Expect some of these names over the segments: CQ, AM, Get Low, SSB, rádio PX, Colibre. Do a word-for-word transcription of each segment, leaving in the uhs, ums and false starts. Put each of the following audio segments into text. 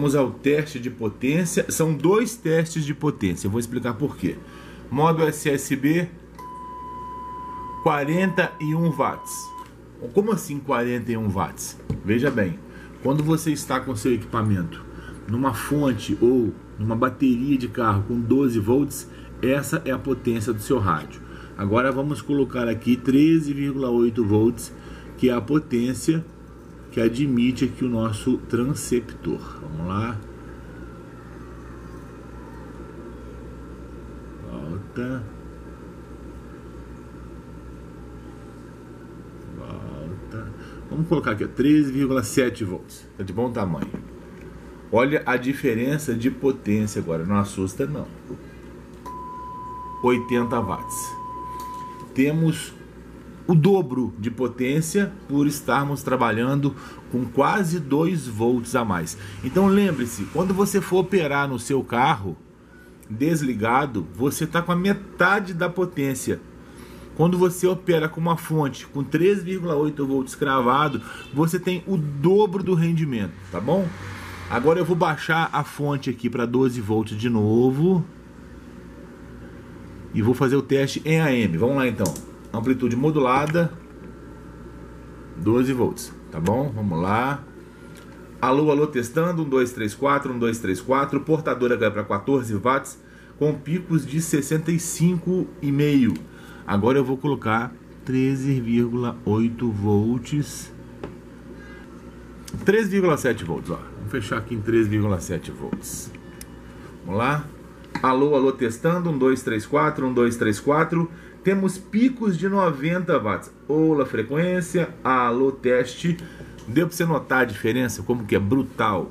Vamos ao teste de potência. São dois testes de potência, eu vou explicar por quê. Modo S S B, quarenta e um watts. Como assim quarenta e um watts? Veja bem, quando você está com seu equipamento numa fonte ou numa bateria de carro com doze volts, essa é a potência do seu rádio. Agora vamos colocar aqui treze vírgula oito volts, que é a potência que admite aqui o nosso transceptor. Vamos lá. Volta. Volta. Vamos colocar aqui, treze vírgula sete volts. Tá de bom tamanho. Olha a diferença de potência agora. Não assusta, não. oitenta watts. Temos o dobro de potência por estarmos trabalhando com quase dois volts a mais. Então lembre-se, quando você for operar no seu carro desligado, você está com a metade da potência. Quando você opera com uma fonte com três vírgula oito volts cravado, você tem o dobro do rendimento, tá bom? Agora eu vou baixar a fonte aqui para doze volts de novo e vou fazer o teste em A M. Vamos lá então. Amplitude modulada, doze volts, tá bom? Vamos lá. Alô, alô, testando, um, dois, três, quatro, um, dois, três, quatro. Portadora cai para quatorze watts, com picos de sessenta e cinco vírgula cinco. Agora eu vou colocar treze vírgula oito volts, treze vírgula sete volts, ó. Vamos fechar aqui em treze vírgula sete volts. Vamos lá. Alô, alô, testando, um, dois, três, quatro, um, dois, três, quatro. Temos picos de noventa watts. Olá, frequência, alô, teste. Deu para você notar a diferença, como que é brutal.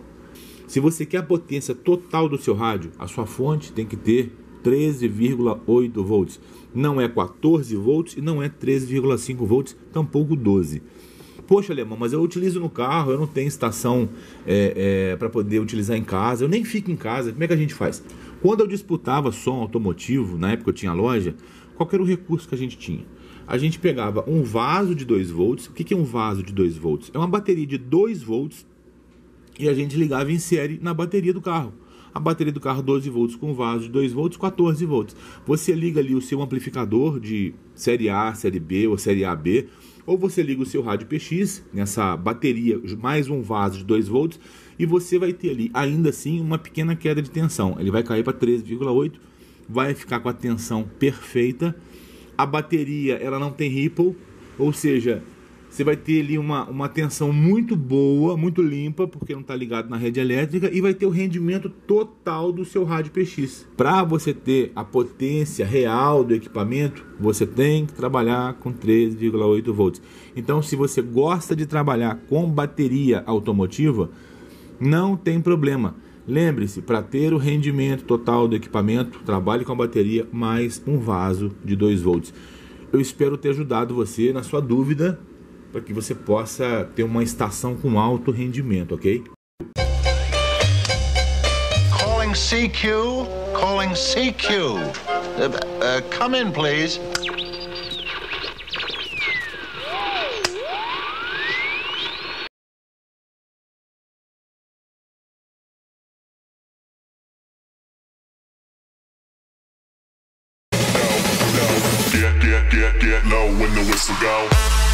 Se você quer a potência total do seu rádio, a sua fonte tem que ter treze vírgula oito volts. Não é quatorze volts e não é treze vírgula cinco volts, tampouco doze. Poxa, Alemão, mas eu utilizo no carro, eu não tenho estação é, é, para poder utilizar em casa, eu nem fico em casa, como é que a gente faz? Quando eu disputava som automotivo, na época eu tinha loja, qual era o recurso que a gente tinha? A gente pegava um vaso de dois volts, o que é um vaso de dois volts? É uma bateria de dois volts e a gente ligava em série na bateria do carro. A bateria do carro doze volts com vaso de dois volts, quatorze volts. Você liga ali o seu amplificador de série A, série B ou série A B, ou você liga o seu rádio P X nessa bateria, mais um vaso de dois volts, e você vai ter ali, ainda assim, uma pequena queda de tensão. Ele vai cair para treze vírgula oito, vai ficar com a tensão perfeita. A bateria, ela não tem ripple, ou seja, você vai ter ali uma, uma tensão muito boa, muito limpa, porque não está ligado na rede elétrica, e vai ter o rendimento total do seu rádio P X. Para você ter a potência real do equipamento, você tem que trabalhar com treze vírgula oito volts. Então, se você gosta de trabalhar com bateria automotiva, não tem problema. Lembre-se, para ter o rendimento total do equipamento, trabalhe com a bateria mais um vaso de dois volts. Eu espero ter ajudado você na sua dúvida, para que você possa ter uma estação com alto rendimento, ok? Calling C Q, calling C Q. Uh, uh, come in, please. No, no, get, get, get low when the whistle go.